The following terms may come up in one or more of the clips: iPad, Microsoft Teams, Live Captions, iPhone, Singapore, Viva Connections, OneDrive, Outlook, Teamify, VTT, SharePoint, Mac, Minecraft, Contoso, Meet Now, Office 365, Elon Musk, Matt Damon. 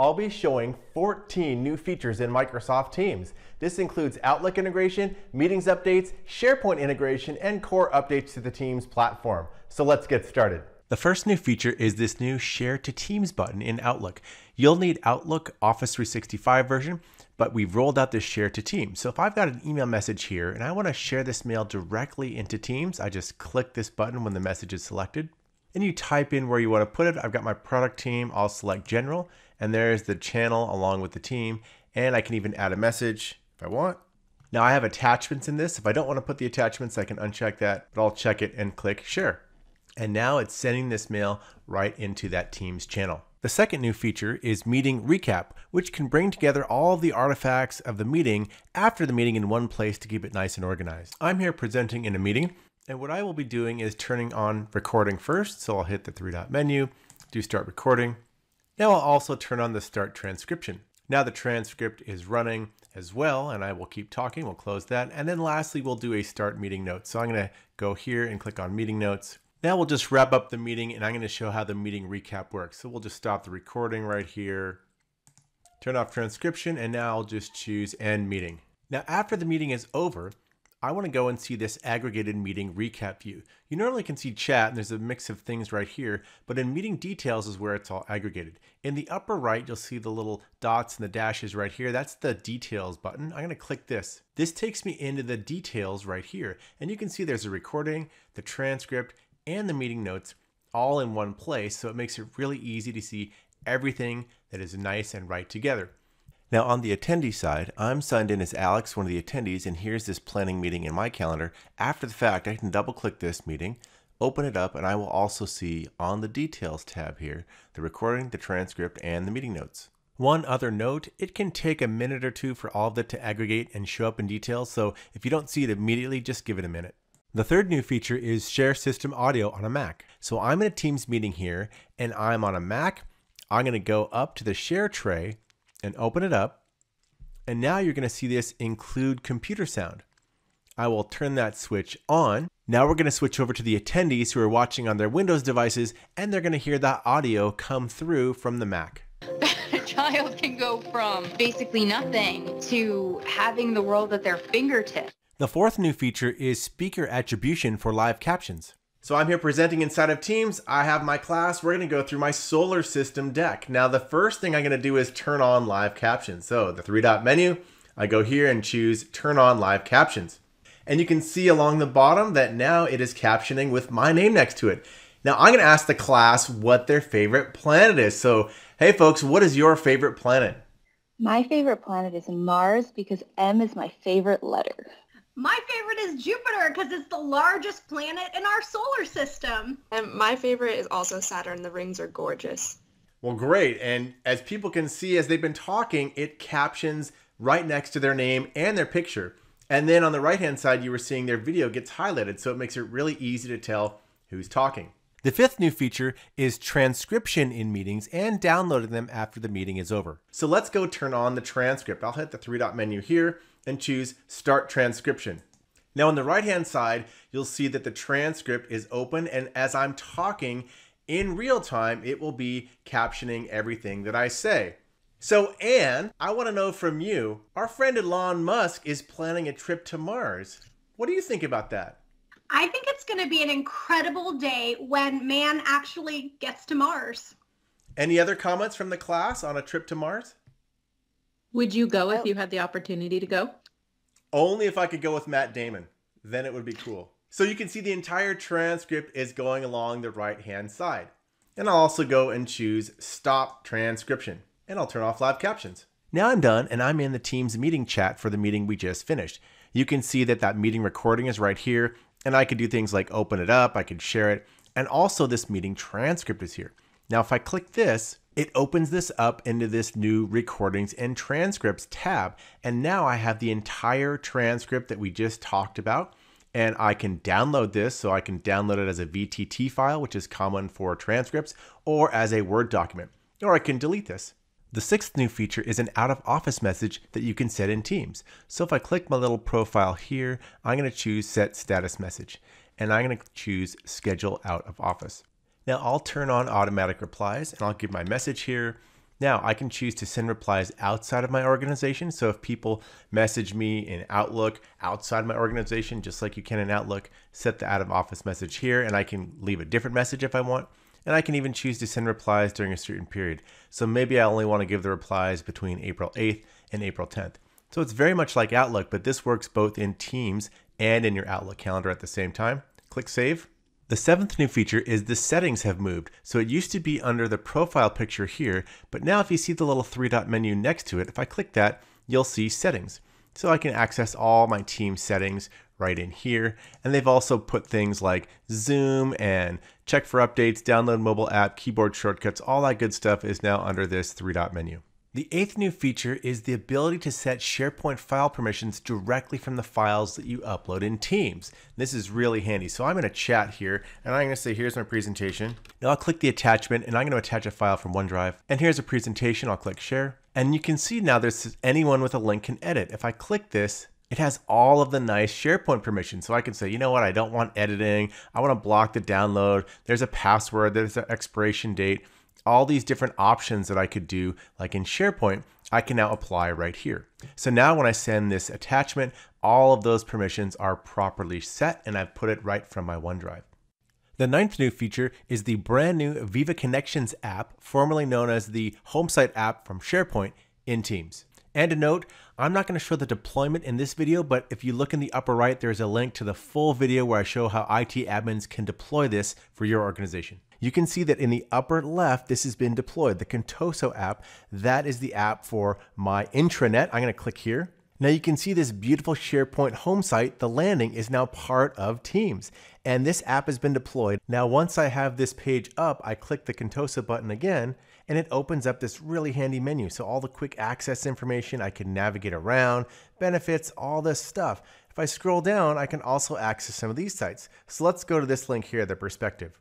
I'll be showing 14 new features in Microsoft Teams. This includes Outlook integration, meetings updates, SharePoint integration, and core updates to the Teams platform. So let's get started. The first new feature is this new Share to Teams button in Outlook. You'll need Outlook Office 365 version, but we've rolled out this Share to Teams. So if I've got an email message here and I want to share this mail directly into Teams, I just click this button when the message is selected. And you type in where you want to put it. I've got my product team, I'll select general, and there's the channel along with the team. And I can even add a message if I want. Now I have attachments in this. If I don't want to put the attachments, I can uncheck that, but I'll check it and click share. And now it's sending this mail right into that Teams channel. The second new feature is Meeting Recap, which can bring together all the artifacts of the meeting after the meeting in one place to keep it nice and organized. I'm here presenting in a meeting, and what I will be doing is turning on recording first. So I'll hit the three-dot menu, do start recording. Now I'll also turn on the start transcription. Now the transcript is running as well, and I will keep talking. We'll close that. And then lastly, we'll do a start meeting note. So I'm going to go here and click on meeting notes. Now we'll just wrap up the meeting, and I'm going to show how the meeting recap works. So we'll just stop the recording right here, turn off transcription, and now I'll just choose end meeting. Now after the meeting is over, I want to go and see this aggregated meeting recap view. You normally can see chat, and there's a mix of things right here, but in meeting details is where it's all aggregated. In the upper right, you'll see the little dots and the dashes right here. That's the details button. I'm going to click this. This takes me into the details right here, and you can see there's a recording, the transcript, and the meeting notes all in one place. So it makes it really easy to see everything that is nice and right together. Now on the attendee side, I'm signed in as Alex, one of the attendees, and here's this planning meeting in my calendar. After the fact, I can double click this meeting, open it up, and I will also see on the details tab here, the recording, the transcript, and the meeting notes. One other note, it can take a minute or two for all of it to aggregate and show up in detail. So if you don't see it immediately, just give it a minute. The third new feature is Share System Audio on a Mac. So I'm in a Teams meeting here, and I'm on a Mac. I'm going to go up to the share tray and open it up. And now you're going to see this include computer sound. I will turn that switch on. Now we're going to switch over to the attendees who are watching on their Windows devices, and they're going to hear that audio come through from the Mac. A child can go from basically nothing to having the world at their fingertips. The fourth new feature is speaker attribution for live captions. So I'm here presenting inside of Teams. I have my class. We're going to go through my solar system deck. Now, the first thing I'm going to do is turn on live captions. So the three-dot menu, I go here and choose turn on live captions. And you can see along the bottom that now it is captioning with my name next to it. Now I'm going to ask the class what their favorite planet is. So, hey folks, what is your favorite planet? My favorite planet is Mars because M is my favorite letter. My favorite is Jupiter because it's the largest planet in our solar system. And my favorite is also Saturn. The rings are gorgeous. Well, great. And as people can see, as they've been talking, it captions right next to their name and their picture. And then on the right-hand side, you were seeing their video gets highlighted. So it makes it really easy to tell who's talking. The fifth new feature is transcription in meetings and downloading them after the meeting is over. So let's go turn on the transcript. I'll hit the three-dot menu here and choose Start Transcription. Now on the right-hand side, you'll see that the transcript is open, and as I'm talking in real time, it will be captioning everything that I say. So, Anne, I want to know from you, our friend Elon Musk is planning a trip to Mars. What do you think about that? I think it's going to be an incredible day when man actually gets to Mars. Any other comments from the class on a trip to Mars? Would you go if you had the opportunity to go? Only if I could go with Matt Damon. Then it would be cool. So you can see the entire transcript is going along the right-hand side. And I'll also go and choose Stop Transcription. And I'll turn off live captions. Now I'm done, and I'm in the Teams meeting chat for the meeting we just finished. You can see that that meeting recording is right here. And I could do things like open it up, I could share it, and also this meeting transcript is here. Now, if I click this, it opens this up into this new recordings and transcripts tab. And now I have the entire transcript that we just talked about, and I can download this. So I can download it as a VTT file, which is common for transcripts, or as a Word document, or I can delete this. The sixth new feature is an out-of-office message that you can set in Teams. So if I click my little profile here, I'm going to choose Set Status Message, and I'm going to choose Schedule Out of Office. Now I'll turn on automatic replies, and I'll give my message here, Now I can choose to send replies outside of my organization. So if people message me in Outlook outside my organization, just like you can in Outlook, set the out of office message here, and I can leave a different message if I want. And I can even choose to send replies during a certain period. So maybe I only want to give the replies between April 8th and April 10th. So it's very much like Outlook, but this works both in Teams and in your Outlook calendar at the same time. Click Save. The seventh new feature is the settings have moved. So it used to be under the profile picture here, but now if you see the little three-dot menu next to it, if I click that, you'll see settings. So I can access all my team settings right in here. And they've also put things like Zoom and check for updates, download mobile app, keyboard shortcuts, all that good stuff is now under this three-dot menu. The eighth new feature is the ability to set SharePoint file permissions directly from the files that you upload in Teams. This is really handy. So I'm going to chat here and I'm going to say, here's my presentation. Now I'll click the attachment and I'm going to attach a file from OneDrive. And here's a presentation. I'll click share. And you can see now there's anyone with a link can edit. If I click this, it has all of the nice SharePoint permissions. So I can say, you know what? I don't want editing. I want to block the download. There's a password. There's an expiration date. All these different options that I could do, like in SharePoint, I can now apply right here. So now when I send this attachment, all of those permissions are properly set and I've put it right from my OneDrive. The ninth new feature is the brand new Viva Connections app, formerly known as the Home Site app from SharePoint, in Teams. And a note, I'm not going to show the deployment in this video, but if you look in the upper right, there's a link to the full video where I show how IT admins can deploy this for your organization. You can see that in the upper left, this has been deployed, the Contoso app. That is the app for my intranet. I'm going to click here. Now you can see this beautiful SharePoint home site, the landing, is now part of Teams. And this app has been deployed. Now, once I have this page up, I click the Contoso button again, and it opens up this really handy menu. So all the quick access information, I can navigate around, benefits, all this stuff. If I scroll down, I can also access some of these sites. So let's go to this link here, the perspective.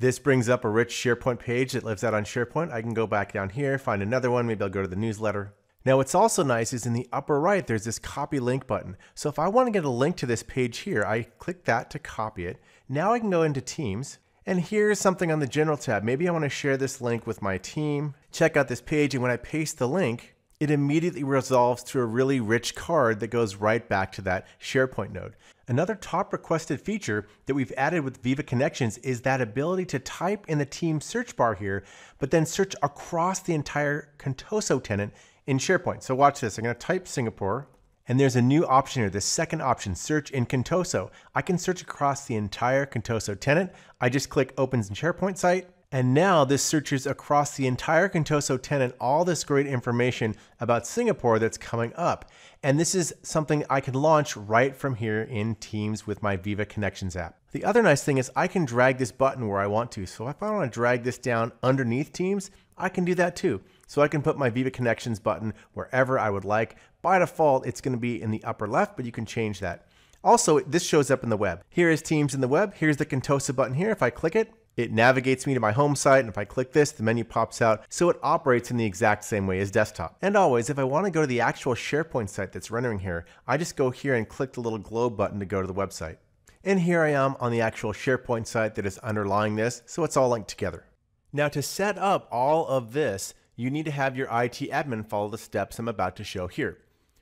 This brings up a rich SharePoint page that lives out on SharePoint. I can go back down here, find another one. Maybe I'll go to the newsletter. Now, what's also nice is in the upper right, there's this copy link button. So if I want to get a link to this page here, I click that to copy it. Now I can go into Teams, and here's something on the general tab. Maybe I want to share this link with my team, check out this page, and when I paste the link, it immediately resolves to a really rich card that goes right back to that SharePoint node. Another top requested feature that we've added with Viva Connections is that ability to type in the team search bar here, but then search across the entire Contoso tenant in SharePoint. So watch this, I'm going to type Singapore, and there's a new option here, the second option, search in Contoso. I can search across the entire Contoso tenant. I just click opens in SharePoint site, and now this searches across the entire Contoso tenant, all this great information about Singapore that's coming up. And this is something I can launch right from here in Teams with my Viva Connections app. The other nice thing is I can drag this button where I want to. So if I want to drag this down underneath Teams, I can do that too. So I can put my Viva Connections button wherever I would like. By default, it's going to be in the upper left, but you can change that. Also, this shows up in the web. Here is Teams in the web. Here's the Contoso button here. If I click it, it navigates me to my home site, and if I click this, the menu pops out, so it operates in the exact same way as desktop. And always, if I want to go to the actual SharePoint site that's rendering here, I just go here and click the little globe button to go to the website. And here I am on the actual SharePoint site that is underlying this, so it's all linked together. Now, to set up all of this, you need to have your IT admin follow the steps I'm about to show here.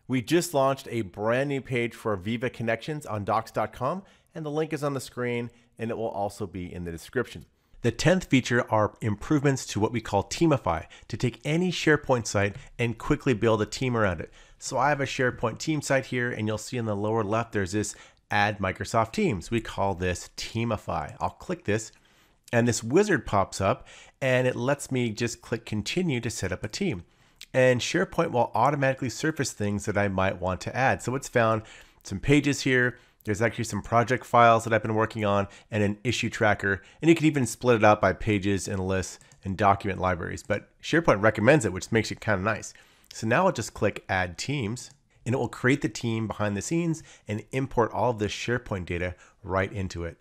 We just launched a brand new page for Viva Connections on docs.com, and the link is on the screen, and it will also be in the description. The 10th feature are improvements to what we call Teamify, to take any SharePoint site and quickly build a team around it. So I have a SharePoint team site here, and you'll see in the lower left, there's this Add Microsoft Teams. We call this Teamify. I'll click this, and this wizard pops up, and it lets me just click Continue to set up a team. And SharePoint will automatically surface things that I might want to add. So it's found some pages here. There's actually some project files that I've been working on and an issue tracker, and you can even split it out by pages and lists and document libraries, but SharePoint recommends it, which makes it kind of nice. So now I'll just click Add Teams, and it will create the team behind the scenes and import all of this SharePoint data right into it.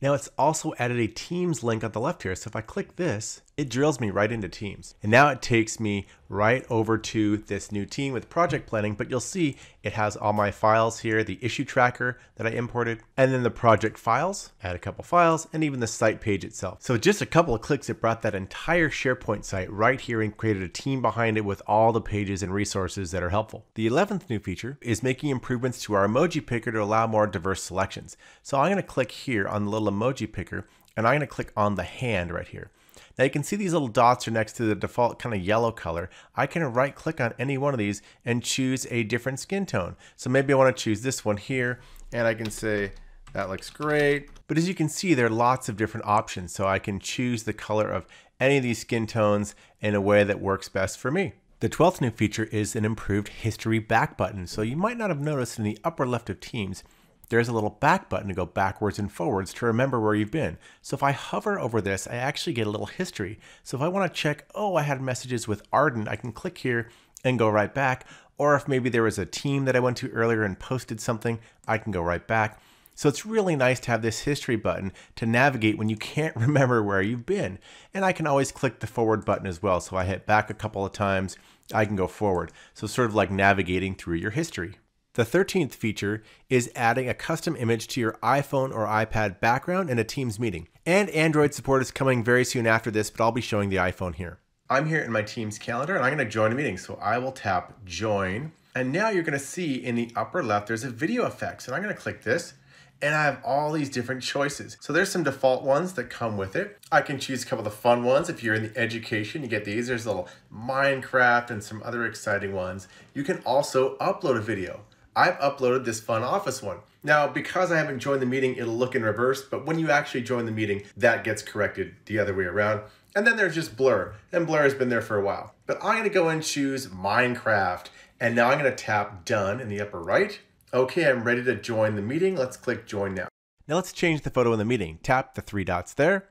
Now it's also added a Teams link on the left here. So if I click this, it drills me right into Teams. And now it takes me right over to this new team with project planning, but you'll see it has all my files here, the issue tracker that I imported, and then the project files, add a couple files, and even the site page itself. So just a couple of clicks, it brought that entire SharePoint site right here and created a team behind it with all the pages and resources that are helpful. The 11th new feature is making improvements to our emoji picker to allow more diverse selections. So I'm gonna click here on the little emoji picker, and I'm gonna click on the hand right here. Now you can see these little dots are next to the default kind of yellow color. I can right click on any one of these and choose a different skin tone. So maybe I want to choose this one here, and I can say that looks great. But as you can see, there are lots of different options. So I can choose the color of any of these skin tones in a way that works best for me. The 12th new feature is an improved history back button. So you might not have noticed in the upper left of Teams, there's a little back button to go backwards and forwards to remember where you've been. So if I hover over this, I actually get a little history. So if I want to check, oh, I had messages with Arden, I can click here and go right back. Or if maybe there was a team that I went to earlier and posted something, I can go right back. So it's really nice to have this history button to navigate when you can't remember where you've been. And I can always click the forward button as well. So I hit back a couple of times, I can go forward. So sort of like navigating through your history. The 13th feature is adding a custom image to your iPhone or iPad background in a Teams meeting. And Android support is coming very soon after this, but I'll be showing the iPhone here. I'm here in my Teams calendar, and I'm going to join a meeting. So I will tap join. And now you're going to see in the upper left, there's a video effects. And I'm going to click this, and I have all these different choices. So there's some default ones that come with it. I can choose a couple of the fun ones. If you're in the education, you get these. There's a little Minecraft and some other exciting ones. You can also upload a video. I've uploaded this fun office one. Now, because I haven't joined the meeting, it'll look in reverse, but when you actually join the meeting, that gets corrected the other way around. And then there's just blur, and blur has been there for a while. But I'm gonna go and choose Minecraft, and now I'm gonna tap done in the upper right. Okay, I'm ready to join the meeting. Let's click join now. Now let's change the photo in the meeting. Tap the three dots there,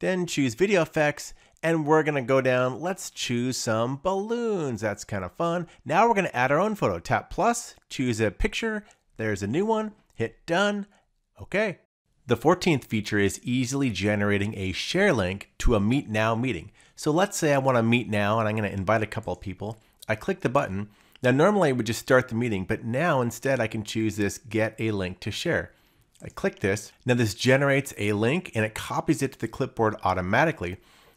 then choose video effects, and we're gonna go down, let's choose some balloons. That's kind of fun. Now we're gonna add our own photo. Tap plus, choose a picture. There's a new one, hit done, okay. The 14th feature is easily generating a share link to a Meet Now meeting. So let's say I wanna meet now and I'm gonna invite a couple of people. I click the button. Now normally I would just start the meeting, but now instead I can choose this get a link to share. I click this. Now this generates a link and it copies it to the clipboard automatically.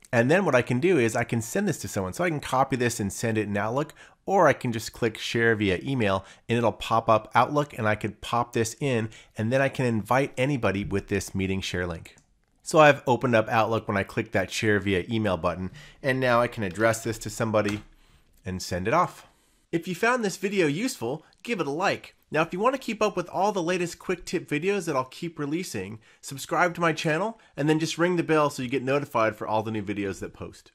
And then what I can do is I can send this to someone. So I can copy this and send it in Outlook, or I can just click share via email and it'll pop up Outlook and I could pop this in and then I can invite anybody with this meeting share link. So I've opened up Outlook when I click that share via email button, and now I can address this to somebody and send it off. If you found this video useful, give it a like. Now, if you want to keep up with all the latest quick tip videos that I'll keep releasing, subscribe to my channel and then just ring the bell so you get notified for all the new videos that post.